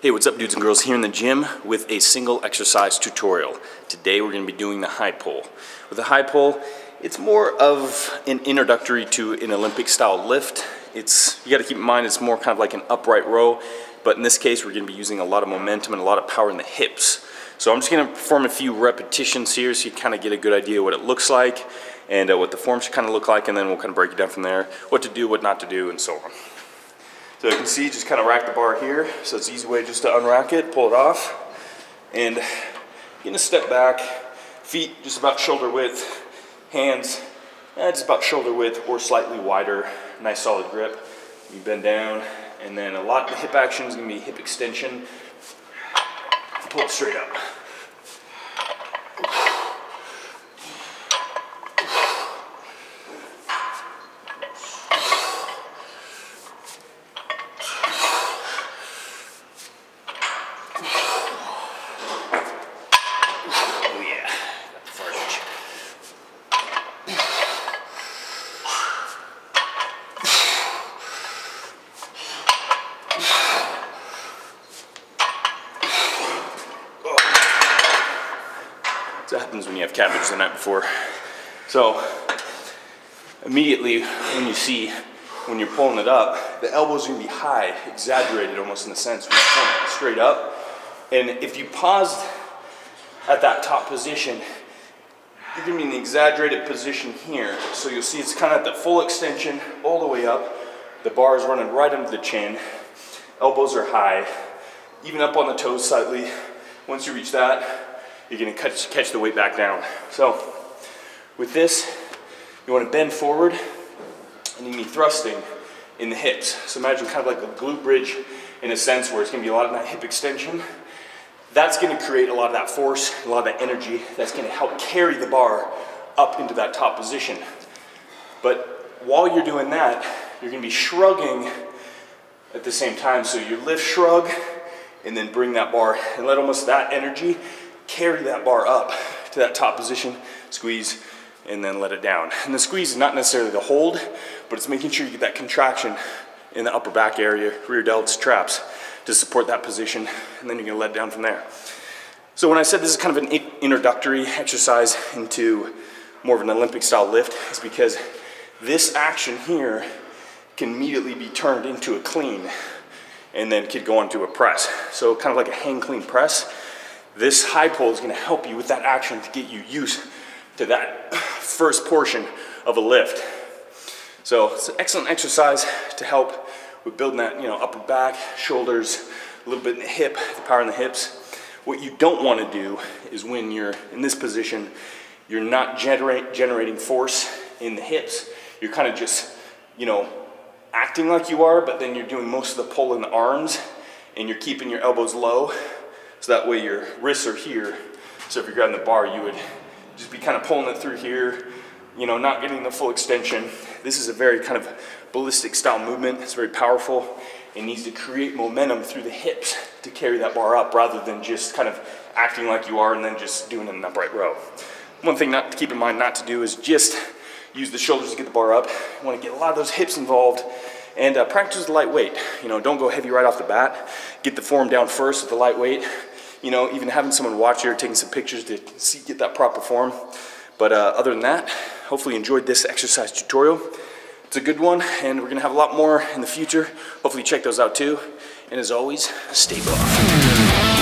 Hey, what's up, dudes and girls? Here in the gym with a single exercise tutorial. Today we're going to be doing the high pull. With the high pull, it's more of an introductory to an Olympic style lift. You got to keep in mind it's more kind of like an upright row, but in this case we're going to be using a lot of momentum and a lot of power in the hips. So I'm just going to perform a few repetitions here so you kind of get a good idea what it looks like and what the form should kind of look like, and then we'll kind of break it down from there, what to do, what not to do, and so on. So you can see, just kind of rack the bar here. So it's an easy way just to unrack it, pull it off. And you're gonna step back, feet just about shoulder width, hands just about shoulder width or slightly wider, nice solid grip. You bend down, and then a lot of the hip action is gonna be hip extension. Pull it straight up. That happens when you have cabbage the night before. So immediately when you're pulling it up, the elbow's gonna be high, exaggerated almost in a sense. When you're pulling it straight up, and if you paused at that top position, you're gonna be in the exaggerated position here. So you'll see it's kind of at the full extension all the way up. The bar is running right under the chin. Elbows are high, even up on the toes slightly. Once you reach that, you're gonna catch the weight back down. So with this, you wanna bend forward and you need thrusting in the hips. So imagine kind of like a glute bridge in a sense, where it's gonna be a lot of that hip extension. That's gonna create a lot of that force, a lot of that energy that's gonna help carry the bar up into that top position. But while you're doing that, you're gonna be shrugging at the same time. So you lift, shrug, and then bring that bar and let almost that energy carry that bar up to that top position, squeeze, and then let it down. And the squeeze is not necessarily the hold, but it's making sure you get that contraction in the upper back area, rear delts, traps, to support that position, and then you're gonna let it down from there. So when I said this is kind of an introductory exercise into more of an Olympic style lift, it's because this action here can immediately be turned into a clean, and then could go on to a press. So kind of like a hang clean press. This high pull is gonna help you with that action to get you used to that first portion of a lift. So it's an excellent exercise to help with building that, upper back, shoulders, a little bit in the hip, the power in the hips. What you don't wanna do is when you're in this position, you're not generating force in the hips. You're kind of just, acting like you are, but then you're doing most of the pull in the arms and you're keeping your elbows low. So that way your wrists are here. So if you're grabbing the bar, you would just be kind of pulling it through here, not getting the full extension. This is a very kind of ballistic style movement. It's very powerful. It needs to create momentum through the hips to carry that bar up, rather than just kind of acting like you are and then just doing an upright row. One thing not to keep in mind not to do is just use the shoulders to get the bar up. You want to get a lot of those hips involved. And practice the light weight. Don't go heavy right off the bat. Get the form down first with the light weight. Even having someone watch you or taking some pictures to get that proper form. But other than that, hopefully you enjoyed this exercise tutorial. It's a good one, and we're gonna have a lot more in the future. Hopefully you check those out too. And as always, stay buff.